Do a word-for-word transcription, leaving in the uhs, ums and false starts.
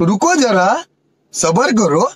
रुको जरा, सब्र करो।